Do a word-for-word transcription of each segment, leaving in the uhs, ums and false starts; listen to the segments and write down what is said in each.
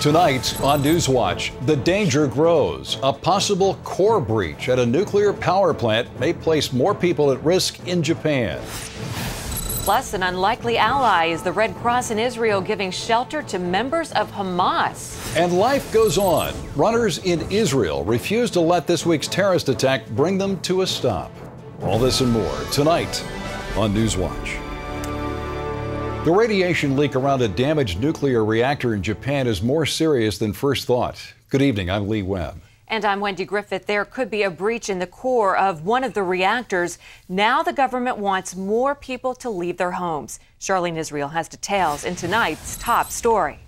Tonight on Newswatch, the danger grows. A possible core breach at a nuclear power plant may place more people at risk in Japan. Plus, an unlikely ally is the Red Cross in Israel giving shelter to members of Hamas. And life goes on. Runners in Israel refuse to let this week's terrorist attack bring them to a stop. All this and more tonight on Newswatch. The radiation leak around a damaged nuclear reactor in Japan is more serious than first thought. Good evening, I'm Lee Webb. And I'm Wendy Griffith. There could be a breach in the core of one of the reactors. Now the government wants more people to leave their homes. Charlene Israel has details in tonight's top story.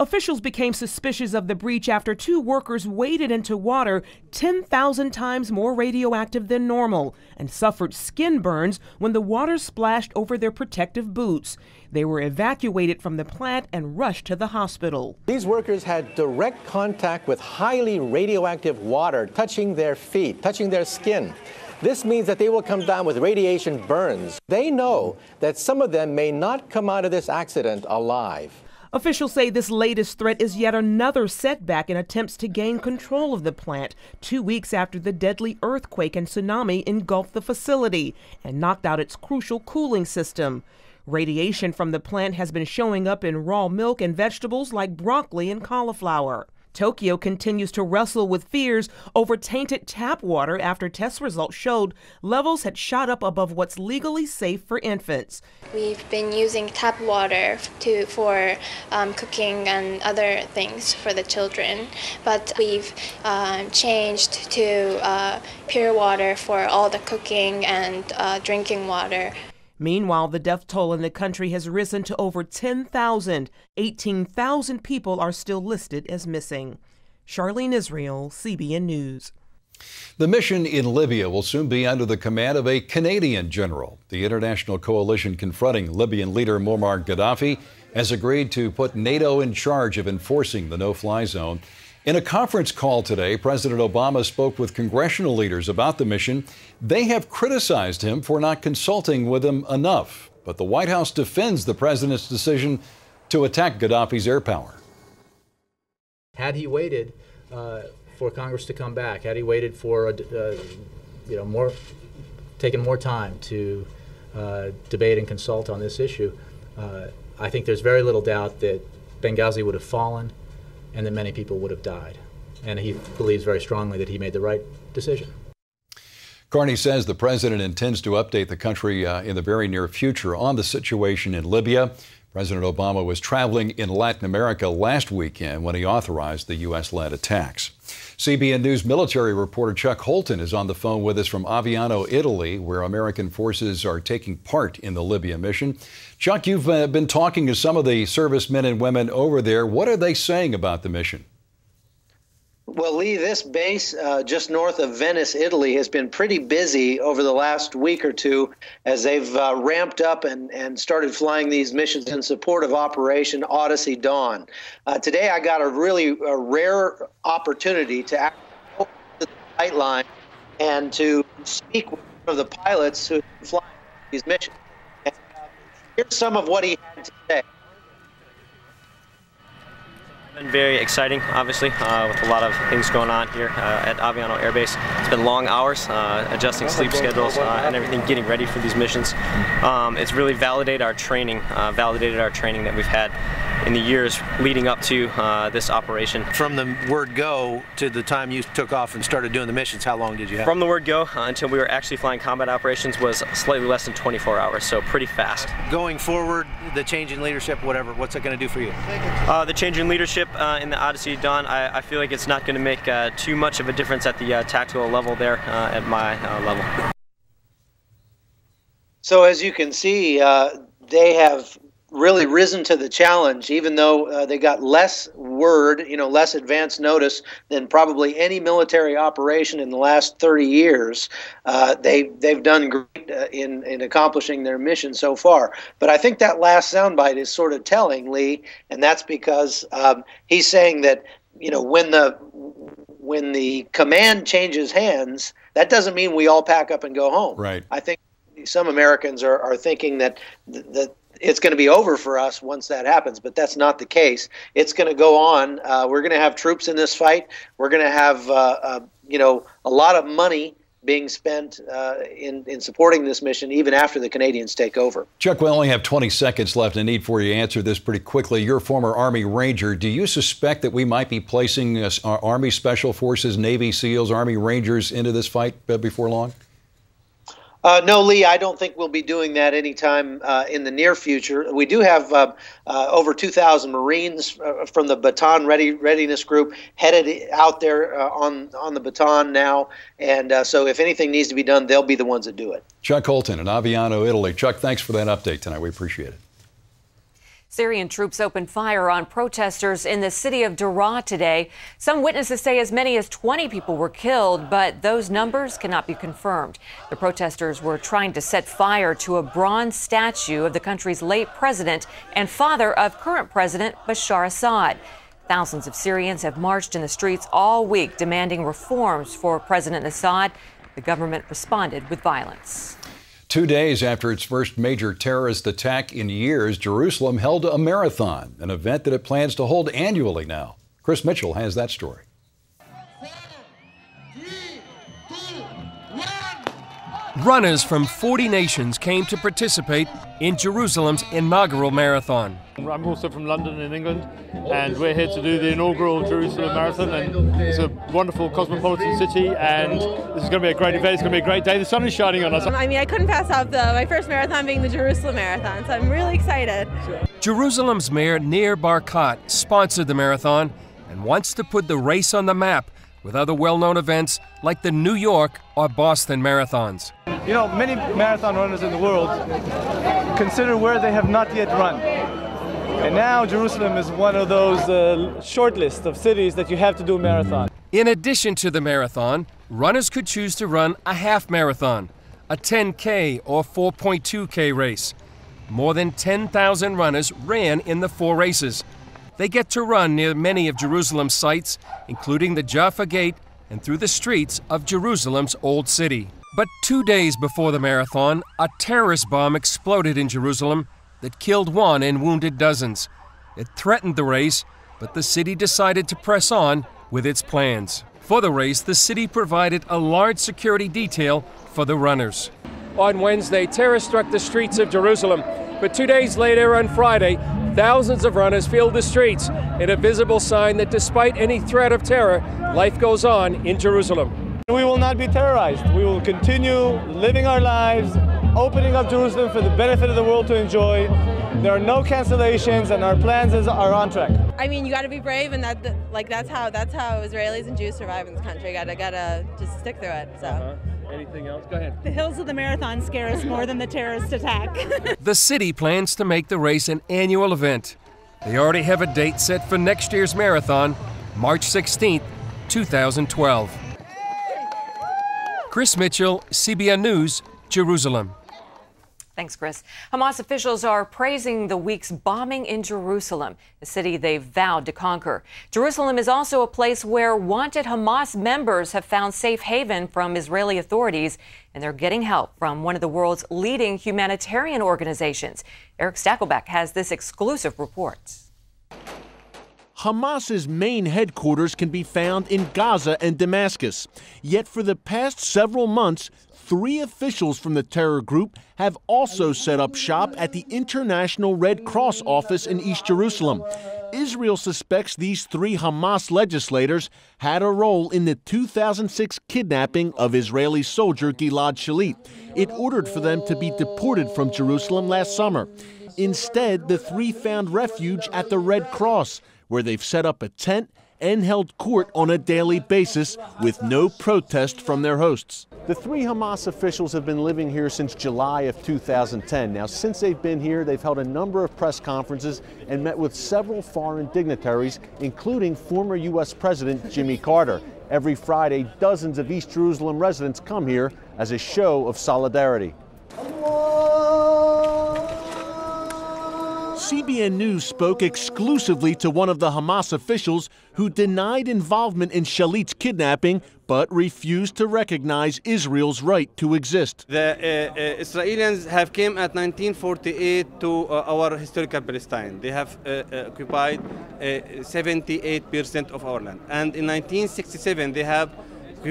Officials became suspicious of the breach after two workers waded into water ten thousand times more radioactive than normal and suffered skin burns when the water splashed over their protective boots. They were evacuated from the plant and rushed to the hospital. These workers had direct contact with highly radioactive water, touching their feet, touching their skin. This means that they will come down with radiation burns. They know that some of them may not come out of this accident alive. Officials say this latest threat is yet another setback in attempts to gain control of the plant, two weeks after the deadly earthquake and tsunami engulfed the facility and knocked out its crucial cooling system. Radiation from the plant has been showing up in raw milk and vegetables like broccoli and cauliflower. Tokyo continues to wrestle with fears over tainted tap water after test results showed levels had shot up above what's legally safe for infants. We've been using tap water to, for um, cooking and other things for the children, but we've um, changed to uh, pure water for all the cooking and uh, drinking water. Meanwhile, the death toll in the country has risen to over ten thousand. eighteen thousand people are still listed as missing. Charlene Israel, C B N News. The mission in Libya will soon be under the command of a Canadian general. The international coalition confronting Libyan leader Muammar Gaddafi has agreed to put NATO in charge of enforcing the no-fly zone. In a conference call today, President Obama spoke with congressional leaders about the mission. They have criticized him for not consulting with them enough. But the White House defends the president's decision to attack Gaddafi's air power. Had he waited uh, for Congress to come back, had he waited for, uh, you know, more, taken more time to uh, debate and consult on this issue, uh, I think there's very little doubt that Benghazi would have fallen and that many people would have died. And he believes very strongly that he made the right decision. Carney says the president intends to update the country uh, in the very near future on the situation in Libya. President Obama was traveling in Latin America last weekend when he authorized the U S-led attacks. C B N News military reporter Chuck Holton is on the phone with us from Aviano, Italy, where American forces are taking part in the Libya mission. Chuck, you've been talking to some of the servicemen and women over there. What are they saying about the mission? Well, Lee, this base uh, just north of Venice, Italy, has been pretty busy over the last week or two as they've uh, ramped up and, and started flying these missions in support of Operation Odyssey Dawn. Uh, today, I got a really a rare opportunity to actually open the flight line and to speak with one of the pilots who fly these missions. And, uh, here's some of what he had to say. Been very exciting, obviously, uh, with a lot of things going on here uh, at Aviano Air Base. It's been long hours, uh, adjusting sleep schedules uh, and everything, getting ready for these missions. Um, it's really validated our training, uh, validated our training that we've had in the years leading up to uh, this operation. From the word go to the time you took off and started doing the missions, how long did you have? From the word go uh, until we were actually flying combat operations was slightly less than twenty-four hours, so pretty fast. Going forward, the change in leadership, whatever, what's it going to do for you? Uh, the change in leadership Uh, in the Odyssey Dawn, I, I feel like it's not going to make uh, too much of a difference at the uh, tactical level there, uh, at my uh, level. So as you can see, uh, they have really risen to the challenge, even though uh, they got less word, you know, less advance notice than probably any military operation in the last thirty years. Uh, they, they've done great uh, in, in accomplishing their mission so far. But I think that last soundbite is sort of telling, Lee, and that's because um, he's saying that, you know, when the when the command changes hands, that doesn't mean we all pack up and go home. Right. I think some Americans are, are thinking that the, the it's going to be over for us once that happens, but that's not the case. It's going to go on. Uh, we're going to have troops in this fight. We're going to have, uh, uh, you know, a lot of money being spent uh, in, in supporting this mission, even after the Canadians take over. Chuck, we only have twenty seconds left. I need for you to answer this pretty quickly. You're a former Army Ranger. Do you suspect that we might be placing uh, Army Special Forces, Navy SEALs, Army Rangers into this fight uh, before long? Uh, no, Lee, I don't think we'll be doing that anytime uh, in the near future. We do have uh, uh, over two thousand Marines uh, from the Bataan Ready, Readiness Group headed out there uh, on, on the Bataan now. And uh, so if anything needs to be done, they'll be the ones that do it. Chuck Holton in Aviano, Italy. Chuck, thanks for that update tonight. We appreciate it. Syrian troops opened fire on protesters in the city of Daraa today. Some witnesses say as many as twenty people were killed, but those numbers cannot be confirmed. The protesters were trying to set fire to a bronze statue of the country's late president and father of current president Bashar Assad. Thousands of Syrians have marched in the streets all week demanding reforms for President Assad. The government responded with violence. Two days after its first major terrorist attack in years, Jerusalem held a marathon, an event that it plans to hold annually now. Chris Mitchell has that story. Runners from forty nations came to participate in Jerusalem's inaugural marathon. I'm also from London in England, and we're here to do the inaugural Jerusalem Marathon, and it's a wonderful cosmopolitan city, and this is going to be a great event. It's going to be a great day. The sun is shining on us. I mean, I couldn't pass up the, my first marathon being the Jerusalem Marathon, so I'm really excited. Jerusalem's mayor Nir Barkat sponsored the marathon and wants to put the race on the map with other well-known events like the New York or Boston marathons. You know, many marathon runners in the world consider where they have not yet run. And now Jerusalem is one of those uh, short list of cities that you have to do a marathon. In addition to the marathon, runners could choose to run a half marathon, a ten K or four point two K race. More than ten thousand runners ran in the four races. They get to run near many of Jerusalem's sites, including the Jaffa Gate and through the streets of Jerusalem's Old City. But two days before the marathon, a terrorist bomb exploded in Jerusalem that killed one and wounded dozens. It threatened the race, but the city decided to press on with its plans. For the race, the city provided a large security detail for the runners. On Wednesday, terror struck the streets of Jerusalem, but two days later on Friday, thousands of runners filled the streets in a visible sign that despite any threat of terror, life goes on in Jerusalem. We will not be terrorized. We will continue living our lives, opening up Jerusalem for the benefit of the world to enjoy. There are no cancellations, and our plans is, are on track. I mean, you got to be brave, and that, like, that's how that's how Israelis and Jews survive in this country. Gotta gotta just stick through it. So, uh-huh. Anything else? Go ahead. The hills of the marathon scare us more than the terrorist attack. The city plans to make the race an annual event. They already have a date set for next year's marathon, March sixteenth, two thousand twelve. Chris Mitchell, C B N News, Jerusalem. Thanks, Chris. Hamas officials are praising the week's bombing in Jerusalem, the city they've vowed to conquer. Jerusalem is also a place where wanted Hamas members have found safe haven from Israeli authorities, and they're getting help from one of the world's leading humanitarian organizations. Eric Stackelbeck has this exclusive report. Hamas's main headquarters can be found in Gaza and Damascus. Yet for the past several months, three officials from the terror group have also set up shop at the International Red Cross office in East Jerusalem. Israel suspects these three Hamas legislators had a role in the two thousand six kidnapping of Israeli soldier Gilad Shalit. It ordered for them to be deported from Jerusalem last summer. Instead, the three found refuge at the Red Cross, where they've set up a tent and held court on a daily basis with no protest from their hosts. The three Hamas officials have been living here since July of two thousand ten. Now, since they've been here, they've held a number of press conferences and met with several foreign dignitaries, including former U S President Jimmy Carter. Every Friday, dozens of East Jerusalem residents come here as a show of solidarity. C B N News spoke exclusively to one of the Hamas officials who denied involvement in Shalit's kidnapping but refused to recognize Israel's right to exist. The uh, uh, Israelis have came at nineteen forty-eight to uh, our historical Palestine. They have uh, uh, occupied seventy-eight percent uh, of our land. And in nineteen sixty-seven, they have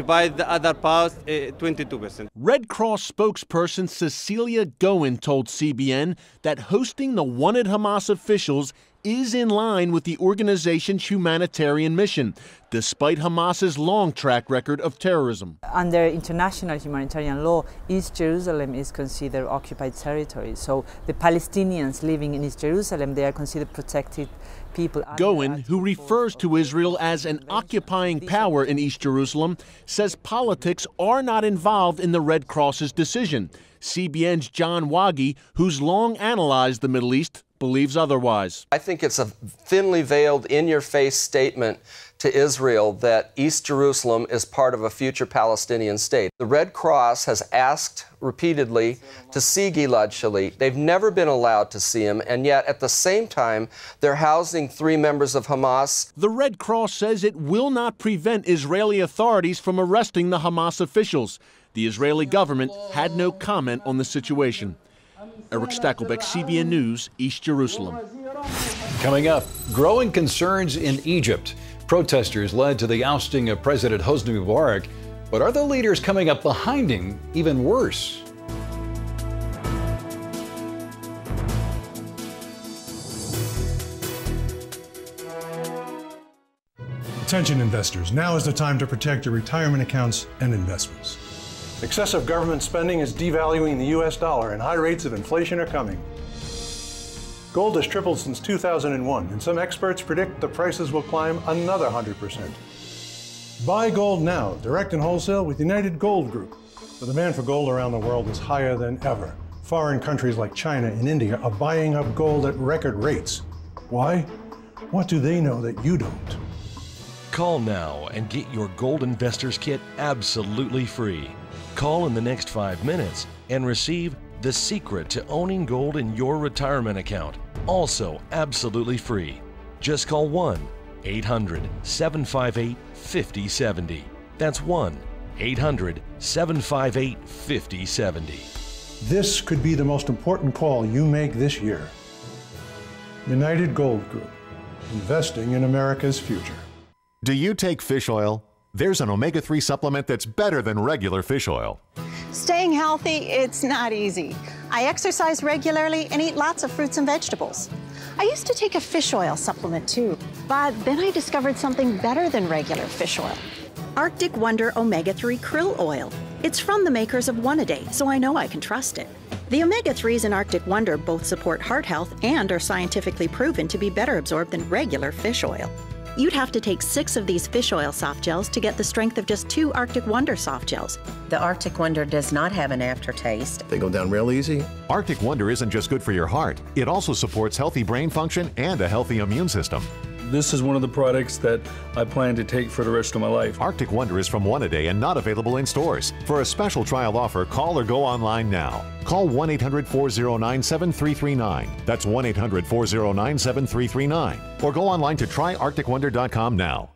by the other part, twenty-two percent. Uh, Red Cross spokesperson Cecilia Goen told C B N that hosting the wanted Hamas officials is in line with the organization's humanitarian mission, despite Hamas's long track record of terrorism. Under international humanitarian law, East Jerusalem is considered occupied territory. So the Palestinians living in East Jerusalem, they are considered protected people. Goen, who refers to Israel as an occupying power in East Jerusalem, says politics are not involved in the Red Cross's decision. C B N's John Waage, who's long analyzed the Middle East, believes otherwise. I think it's a thinly veiled, in-your-face statement to Israel that East Jerusalem is part of a future Palestinian state. The Red Cross has asked repeatedly to see Gilad Shalit. They've never been allowed to see him, and yet at the same time, they're housing three members of Hamas. The Red Cross says it will not prevent Israeli authorities from arresting the Hamas officials. The Israeli government had no comment on the situation. Eric Stackelbeck, C B N News, East Jerusalem. Coming up, growing concerns in Egypt. Protesters led to the ousting of President Hosni Mubarak, but are the leaders coming up behind him even worse? Attention investors, now is the time to protect your retirement accounts and investments. Excessive government spending is devaluing the U S dollar, and high rates of inflation are coming. Gold has tripled since two thousand one, and some experts predict the prices will climb another one hundred percent. Buy gold now, direct and wholesale with United Gold Group. The demand for gold around the world is higher than ever. Foreign countries like China and India are buying up gold at record rates. Why? What do they know that you don't? Call now and get your Gold Investors Kit absolutely free. Call in the next five minutes and receive the secret to owning gold in your retirement account, also absolutely free. Just call one eight hundred, seven five eight, five zero seven zero. That's one eight hundred, seven five eight, five zero seven zero. This could be the most important call you make this year. United Gold Group, investing in America's future. Do you take fish oil? There's an omega three supplement that's better than regular fish oil. Staying healthy, it's not easy. I exercise regularly and eat lots of fruits and vegetables. I used to take a fish oil supplement too, but then I discovered something better than regular fish oil. Arctic Wonder omega three krill oil. It's from the makers of One A Day, so I know I can trust it. The omega threes in Arctic Wonder both support heart health and are scientifically proven to be better absorbed than regular fish oil. You'd have to take six of these fish oil soft gels to get the strength of just two Arctic Wonder soft gels. The Arctic Wonder does not have an aftertaste. They go down real easy. Arctic Wonder isn't just good for your heart. It also supports healthy brain function and a healthy immune system. This is one of the products that I plan to take for the rest of my life. Arctic Wonder is from One A Day and not available in stores. For a special trial offer, call or go online now. Call one eight hundred, four oh nine, seven three three nine. That's one eight hundred, four oh nine, seven three three nine. Or go online to try arctic wonder dot com now.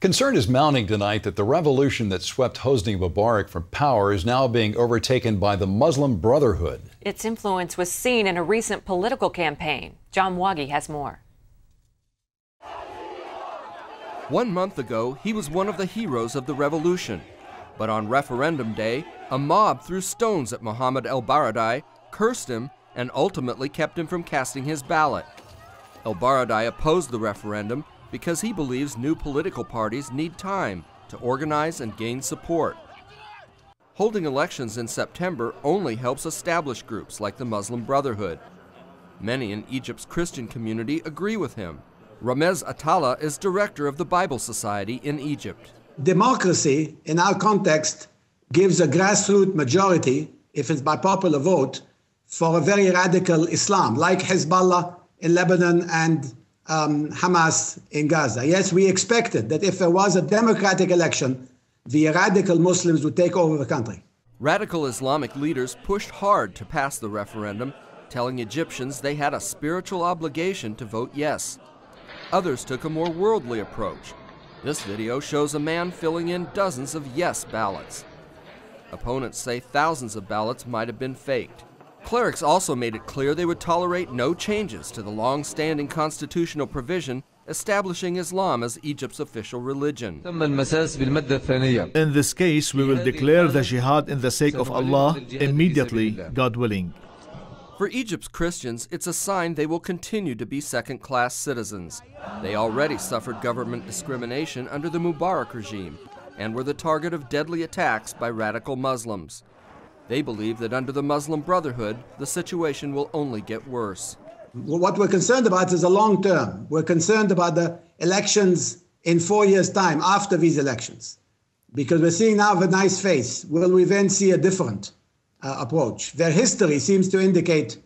Concern is mounting tonight that the revolution that swept Hosni Mubarak from power is now being overtaken by the Muslim Brotherhood. Its influence was seen in a recent political campaign. John Waage has more. One month ago, he was one of the heroes of the revolution. But on referendum day, a mob threw stones at Mohamed ElBaradei, cursed him, and ultimately kept him from casting his ballot. ElBaradei opposed the referendum because he believes new political parties need time to organize and gain support. Holding elections in September only helps established groups like the Muslim Brotherhood. Many in Egypt's Christian community agree with him. Ramez Atallah is director of the Bible Society in Egypt. Democracy, in our context, gives a grassroots majority, if it's by popular vote, for a very radical Islam, like Hezbollah in Lebanon and um, Hamas in Gaza. Yes, we expected that if there was a democratic election, the radical Muslims would take over the country. Radical Islamic leaders pushed hard to pass the referendum, telling Egyptians they had a spiritual obligation to vote yes. Others took a more worldly approach. This video shows a man filling in dozens of yes ballots. Opponents say thousands of ballots might have been faked. Clerics also made it clear they would tolerate no changes to the long-standing constitutional provision establishing Islam as Egypt's official religion. In this case, we will declare the jihad in the sake of Allah immediately, God willing. For Egypt's Christians, it's a sign they will continue to be second-class citizens. They already suffered government discrimination under the Mubarak regime and were the target of deadly attacks by radical Muslims. They believe that under the Muslim Brotherhood, the situation will only get worse. What we're concerned about is the long term. We're concerned about the elections in four years' time after these elections, because we're seeing now the nice face. Will we then see a different uh, approach? Their history seems to indicate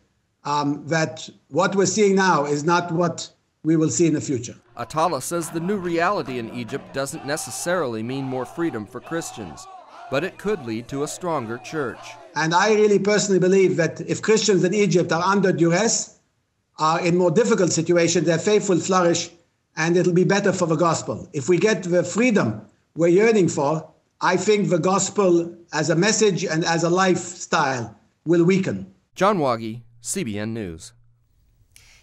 um, that what we're seeing now is not what we will see in the future. Atallah says the new reality in Egypt doesn't necessarily mean more freedom for Christians, but it could lead to a stronger church. And I really personally believe that if Christians in Egypt are under duress, are in more difficult situations, their faith will flourish and it'll be better for the gospel. If we get the freedom we're yearning for, I think the gospel as a message and as a lifestyle will weaken. John Waage, C B N News.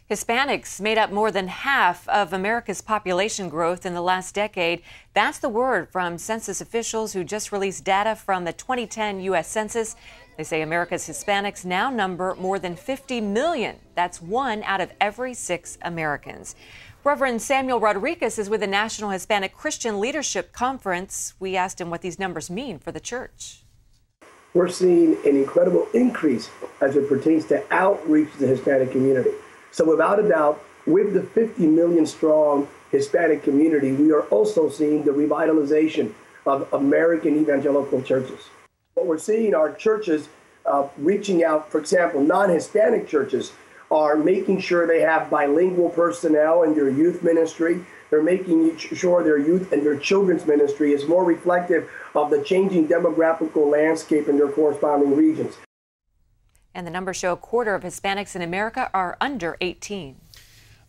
Hispanics made up more than half of America's population growth in the last decade. That's the word from census officials who just released data from the twenty ten U S Census. They say America's Hispanics now number more than fifty million. That's one out of every six Americans. Reverend Samuel Rodriguez is with the National Hispanic Christian Leadership Conference. We asked him what these numbers mean for the church. We're seeing an incredible increase as it pertains to outreach to the Hispanic community. So without a doubt, with the fifty million strong Hispanic community, we are also seeing the revitalization of American evangelical churches. What we're seeing are churches uh, reaching out, for example, non-Hispanic churches are making sure they have bilingual personnel in their youth ministry. They're making sure their youth and their children's ministry is more reflective of the changing demographical landscape in their corresponding regions. And the numbers show a quarter of Hispanics in America are under eighteen.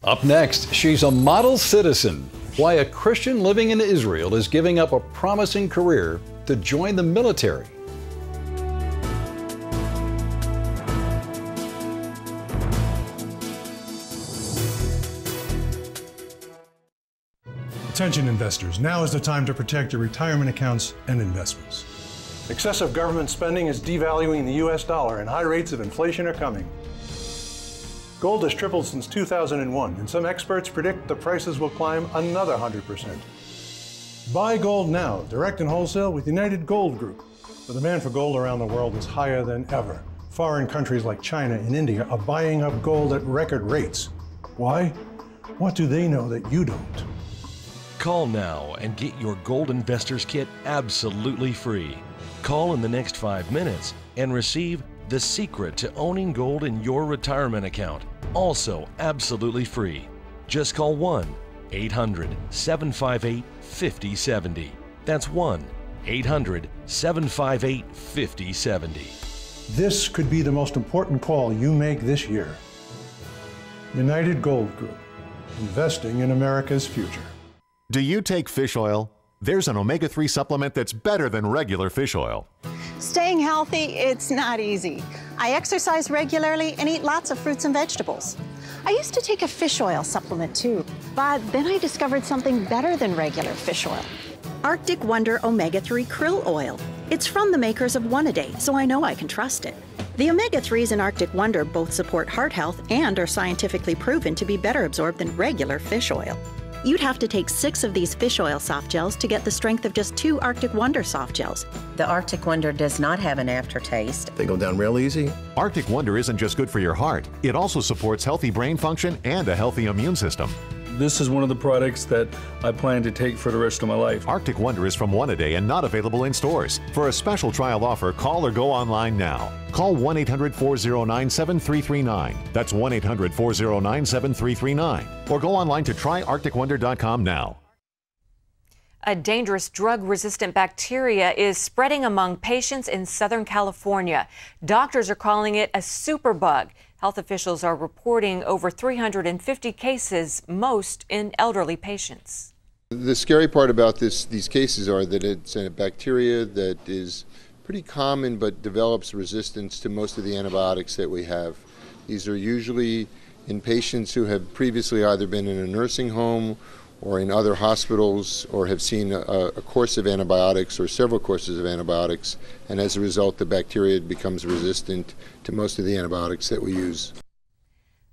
Up next, she's a model citizen. Why a Christian living in Israel is giving up a promising career to join the military. Attention investors, now is the time to protect your retirement accounts and investments. Excessive government spending is devaluing the U S dollar, and high rates of inflation are coming. Gold has tripled since two thousand one, and some experts predict the prices will climb another one hundred percent. Buy gold now, direct and wholesale, with United Gold Group. The demand for gold around the world is higher than ever. Foreign countries like China and India are buying up gold at record rates. Why? What do they know that you don't? Call now and get your Gold Investors Kit absolutely free. Call in the next five minutes and receive The Secret to Owning Gold in Your Retirement Account, also absolutely free. Just call one eight hundred seven five eight five zero seven zero. That's one eight hundred seven five eight five zero seven zero. This could be the most important call you make this year. United Gold Group, investing in America's future. Do you take fish oil? There's an omega three supplement that's better than regular fish oil. Staying healthy, it's not easy. I exercise regularly and eat lots of fruits and vegetables. I used to take a fish oil supplement too, but then I discovered something better than regular fish oil. Arctic Wonder omega three krill oil. It's from the makers of One A Day, so I know I can trust it. The omega threes in Arctic Wonder both support heart health and are scientifically proven to be better absorbed than regular fish oil. You'd have to take six of these fish oil soft gels to get the strength of just two Arctic Wonder soft gels. The Arctic Wonder does not have an aftertaste. They go down real easy. Arctic Wonder isn't just good for your heart. It also supports healthy brain function and a healthy immune system. This is one of the products that I plan to take for the rest of my life. Arctic Wonder is from One A Day and not available in stores. For a special trial offer, call or go online now. Call one eight hundred four oh nine seven three three nine. That's one eight hundred four oh nine seven three three nine. Or go online to try arctic wonder dot com now. A dangerous drug-resistant bacteria is spreading among patients in Southern California. Doctors are calling it a superbug. Health officials are reporting over three hundred fifty cases, most in elderly patients. The scary part about this, these cases are that it's a bacteria that is pretty common but develops resistance to most of the antibiotics that we have. These are usually in patients who have previously either been in a nursing home or in other hospitals or have seen a, a course of antibiotics or several courses of antibiotics, and as a result the bacteria becomes resistant to most of the antibiotics that we use.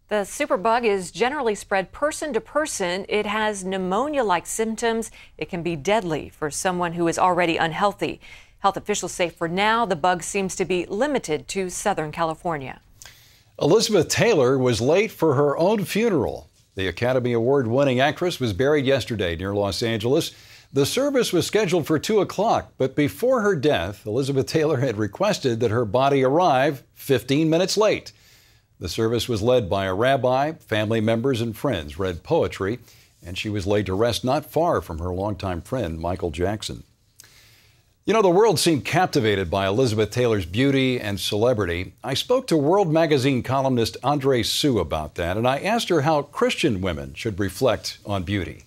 The superbug is generally spread person to person. It has pneumonia-like symptoms. It can be deadly for someone who is already unhealthy. Health officials say for now the bug seems to be limited to Southern California. Elizabeth Taylor was late for her own funeral. The Academy Award-winning actress was buried yesterday near Los Angeles. The service was scheduled for two o'clock, but before her death, Elizabeth Taylor had requested that her body arrive fifteen minutes late. The service was led by a rabbi, family members and friends read poetry, and she was laid to rest not far from her longtime friend, Michael Jackson. You know, the world seemed captivated by Elizabeth Taylor's beauty and celebrity. I spoke to World Magazine columnist Andre Sue about that, and I asked her how Christian women should reflect on beauty.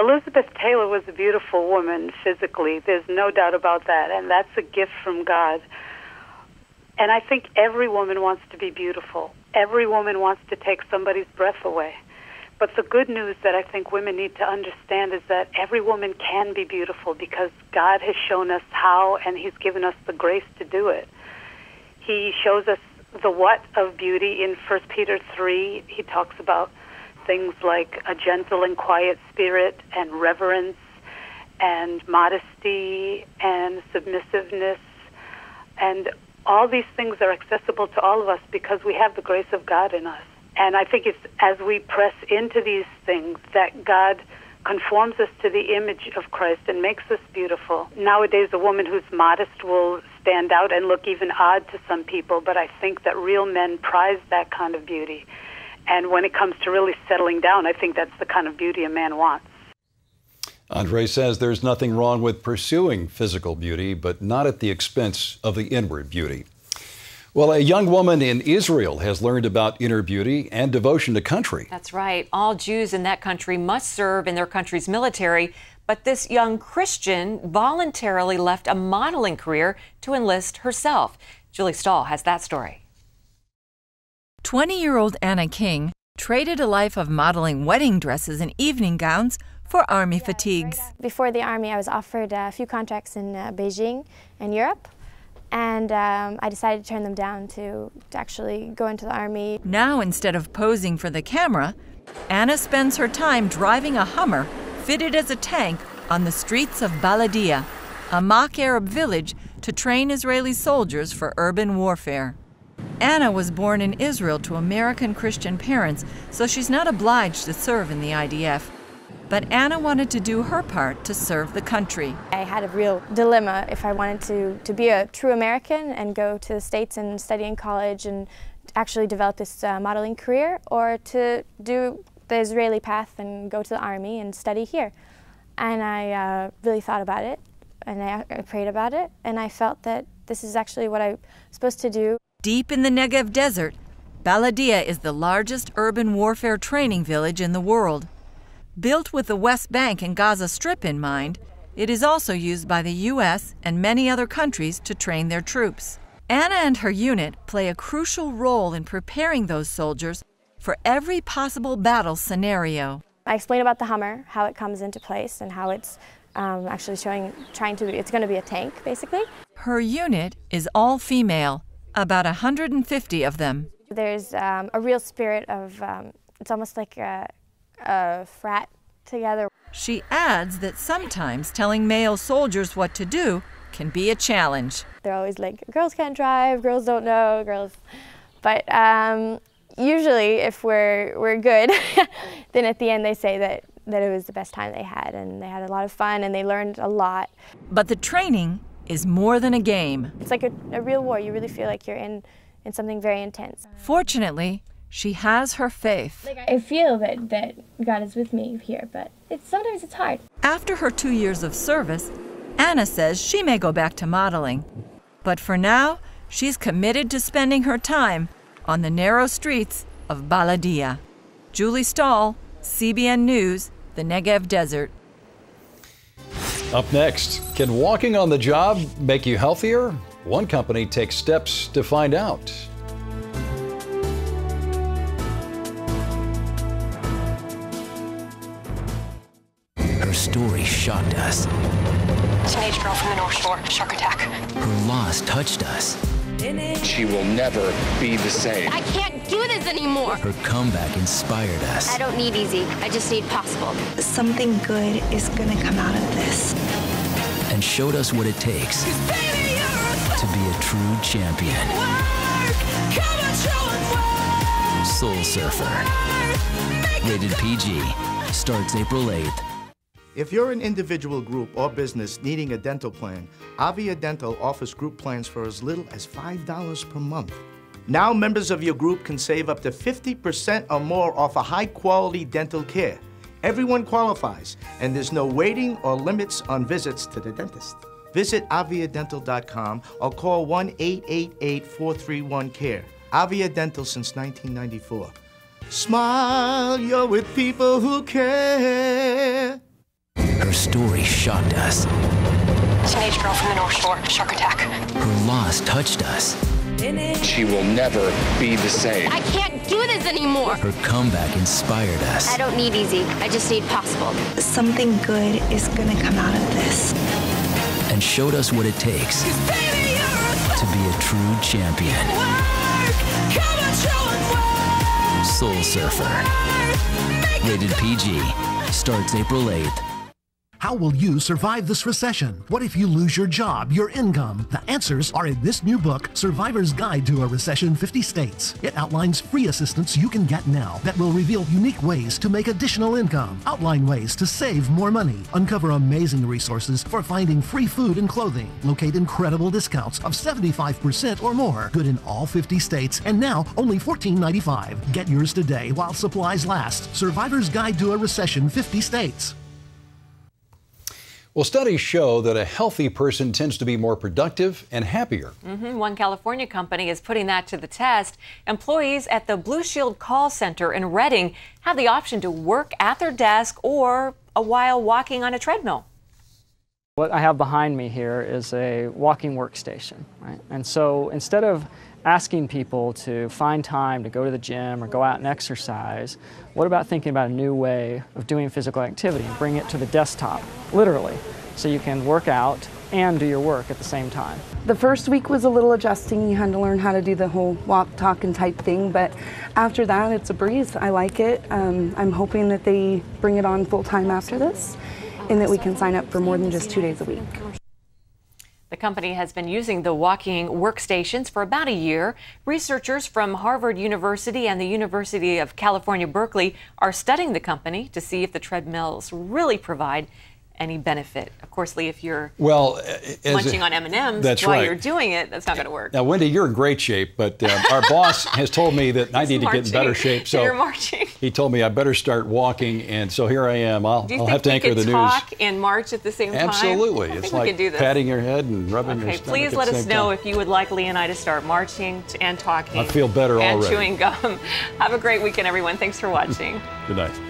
Elizabeth Taylor was a beautiful woman physically. There's no doubt about that, and that's a gift from God. And I think every woman wants to be beautiful. Every woman wants to take somebody's breath away. But the good news that I think women need to understand is that every woman can be beautiful because God has shown us how, and He's given us the grace to do it. He shows us the what of beauty in First Peter three. He talks about things like a gentle and quiet spirit and reverence and modesty and submissiveness. And all these things are accessible to all of us because we have the grace of God in us. And I think it's as we press into these things that God conforms us to the image of Christ and makes us beautiful. Nowadays, a woman who's modest will stand out and look even odd to some people, but I think that real men prize that kind of beauty. And when it comes to really settling down, I think that's the kind of beauty a man wants. Andre says there's nothing wrong with pursuing physical beauty, but not at the expense of the inward beauty. Well, a young woman in Israel has learned about inner beauty and devotion to country. That's right. All Jews in that country must serve in their country's military, but this young Christian voluntarily left a modeling career to enlist herself. Julie Stahl has that story. twenty-year-old Anna King traded a life of modeling wedding dresses and evening gowns for army yeah, fatigues. Right Before the army, I was offered a few contracts in uh, Beijing and Europe. And um, I decided to turn them down to, to actually go into the Army. Now, instead of posing for the camera, Anna spends her time driving a Hummer fitted as a tank on the streets of Baladia, a mock Arab village, to train Israeli soldiers for urban warfare. Anna was born in Israel to American Christian parents, so she's not obliged to serve in the I D F. But Anna wanted to do her part to serve the country. I had a real dilemma if I wanted to, to be a true American and go to the States and study in college and actually develop this uh, modeling career, or to do the Israeli path and go to the army and study here. And I uh, really thought about it, and I, I prayed about it, and I felt that this is actually what I'm supposed to do. Deep in the Negev desert, Baladia is the largest urban warfare training village in the world. Built with the West Bank and Gaza Strip in mind, it is also used by the U S and many other countries to train their troops. Anna and her unit play a crucial role in preparing those soldiers for every possible battle scenario. I explained about the Hummer, how it comes into place and how it's um, actually showing, trying to be, it's going to be a tank, basically. Her unit is all female, about one hundred fifty of them. There's um, a real spirit of, um, it's almost like a a frat together. She adds that sometimes telling male soldiers what to do can be a challenge. They're always like, girls can't drive, girls don't know, girls... But um, usually if we're, we're good, then at the end they say that, that it was the best time they had, and they had a lot of fun and they learned a lot. But the training is more than a game. It's like a, a real war. You really feel like you're in, in something very intense. Fortunately, she has her faith. I feel that, that God is with me here, but it's, sometimes it's hard. After her two years of service, Anna says she may go back to modeling. But for now, she's committed to spending her time on the narrow streets of Baladia. Julie Stahl, C B N News, the Negev Desert. Up next, can walking on the job make you healthier? One company takes steps to find out. Her story shocked us. Teenage girl from the North Shore, shark attack. Her loss touched us. She will never be the same. I can't do this anymore. Her comeback inspired us. I don't need easy. I just need possible. Something good is going to come out of this. And showed us what it takes baby, to be a true champion. Work, come on, show work. Soul Surfer. Rated P G. Starts April eighth. If you're an individual group or business needing a dental plan, Avia Dental offers group plans for as little as five dollars per month. Now members of your group can save up to fifty percent or more off a high-quality dental care. Everyone qualifies, and there's no waiting or limits on visits to the dentist. Visit avia dental dot com or call one eight eight eight, four three one, C A R E. Avia Dental since nineteen ninety-four. Smile, you're with people who care. Her story shocked us. Teenage girl from the North Shore, shark attack. Her loss touched us. She will never be the same. I can't do this anymore. Her comeback inspired us. I don't need easy. I just need possible. Something good is going to come out of this. And showed us what it takes baby, to be a true champion. Work, come on, show work. Soul Surfer. Rated P G. Starts April eighth. How will you survive this recession? What if you lose your job, your income? The answers are in this new book, Survivor's Guide to a Recession, fifty states. It outlines free assistance you can get now that will reveal unique ways to make additional income, outline ways to save more money, uncover amazing resources for finding free food and clothing, locate incredible discounts of seventy-five percent or more, good in all fifty states, and now only fourteen ninety-five. Get yours today while supplies last. Survivor's Guide to a Recession, fifty states. Well, studies show that a healthy person tends to be more productive and happier. Mm-hmm. One California company is putting that to the test. Employees at the Blue Shield call center in Reading have the option to work at their desk or a while walking on a treadmill. What I have behind me here is a walking workstation, right? And so instead of asking people to find time to go to the gym or go out and exercise, what about thinking about a new way of doing physical activity? Bring it to the desktop, literally, so you can work out and do your work at the same time. The first week was a little adjusting. You had to learn how to do the whole walk, talk, and type thing, but after that, it's a breeze. I like it. Um, I'm hoping that they bring it on full time after this and that we can sign up for more than just two days a week. The company has been using the walking workstations for about a year. Researchers from Harvard University and the University of California, Berkeley are studying the company to see if the treadmills really provide any benefit. Of course, Lee, if you're well, munching a, on M and M's that's while right. you're doing it, that's not going to work. Now, Wendy, you're in great shape, but um, our boss has told me that I need marching. to get in better shape. So you're marching. He told me I better start walking, and so here I am. I'll, do you I'll think have to we anchor could the talk news. And march at the same time? Absolutely. I it's like patting your head and rubbing okay, your stomach. Please let us know time. if you would like Lee and I to start marching and talking. I feel better and already. And chewing gum. Have a great weekend, everyone. Thanks for watching. Good night.